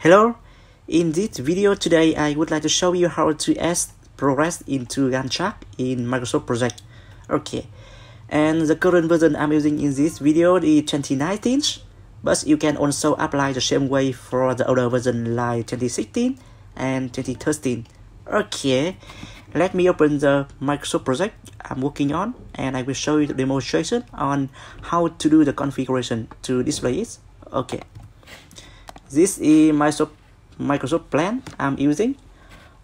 Hello, in this video today I would like to show you how to add progress into Gantt chart in Microsoft Project. Okay, and the current version I'm using in this video is 2019, but you can also apply the same way for the older version like 2016 and 2013. Okay, let me open the Microsoft Project I'm working on and I will show you the demonstration on how to do the configuration to display it. Okay. This is Microsoft plan I'm using.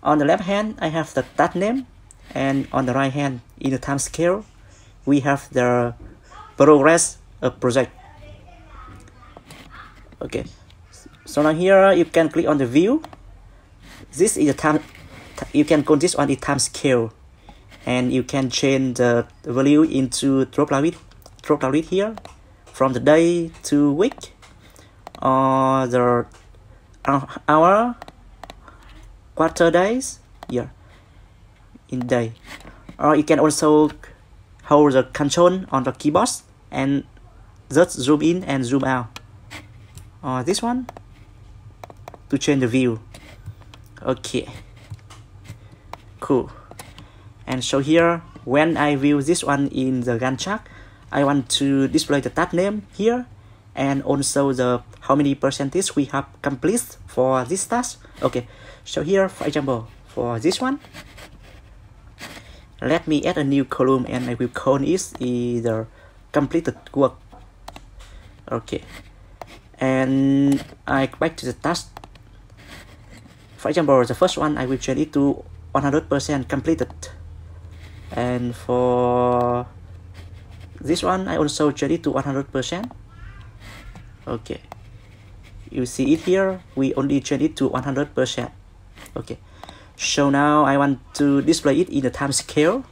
On the left hand, I have the tab name, and on the right hand, in the time scale, we have the progress of project. Okay, so now here you can click on the view. This is the time. You can go this on the time scale, and you can change the value into drop down it here, from the day to week, or the hour, quarter, days, yeah, in day. Or you can also hold the control on the keyboard and just zoom in and zoom out, or this one to change the view. Okay, cool. And so here, when I view this one in the Gantt chart, I want to display the tab name here, and also the how many percentage we have complete for this task. Okay, so here, for example, for this one, let me add a new column and I will call it either completed work. Okay, and I go back to the task. For example, the first one I will change it to 100% completed, and for this one I also change it to 100%. Okay, you see it here, we only change it to 100%. Okay, so now I want to display it in the time scale.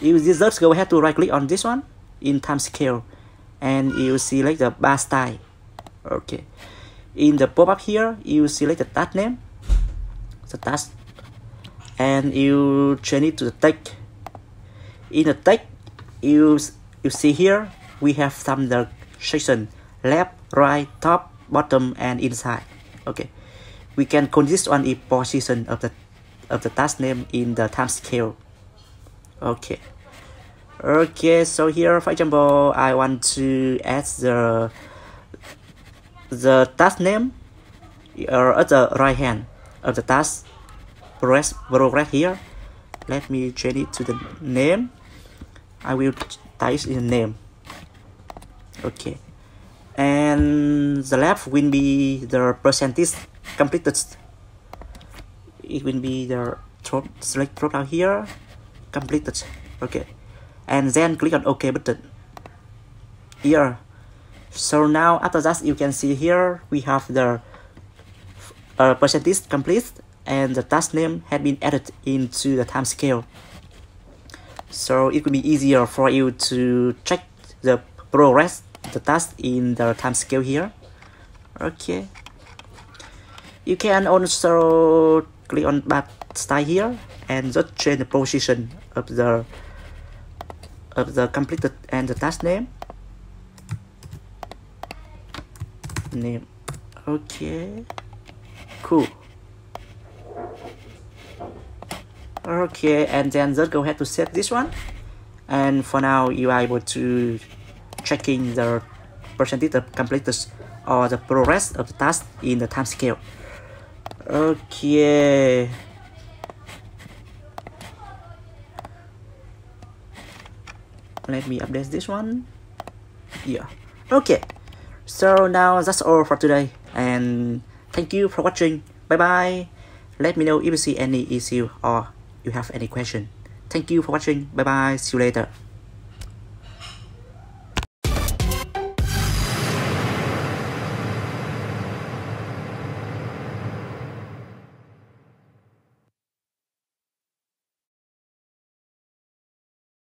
You just go ahead to right click on this one in time scale, and you select the bar style. Okay, in the pop-up here, you select the task name, the task, and you change it to the text. In the text, you see here we have some the section left, right, top, bottom, and inside. Okay, we can consist on the position of the task name in the time scale. Okay, okay. So here, for example, I want to add the task name or at the right hand of the task progress here. Let me change it to the name. I will type in the name. Okay, and the left will be the percentage completed. It will be the drop down here, completed. Okay, and then click on OK button here. So now after that, you can see here we have the percentage complete, and the task name has been added into the time scale. So it will be easier for you to check the progress the task in the time scale here. Okay, you can also click on bar style here and just change the position of the completed and the task name. Okay, cool. Okay, and then just go ahead to set this one, and for now you are able to checking the percentage of completed or the progress of the task in the time scale. Okay, let me update this one. Yeah, okay, so now that's all for today, and thank you for watching. Bye bye. Let me know if you see any issue or you have any question. Thank you for watching. Bye bye. See you later.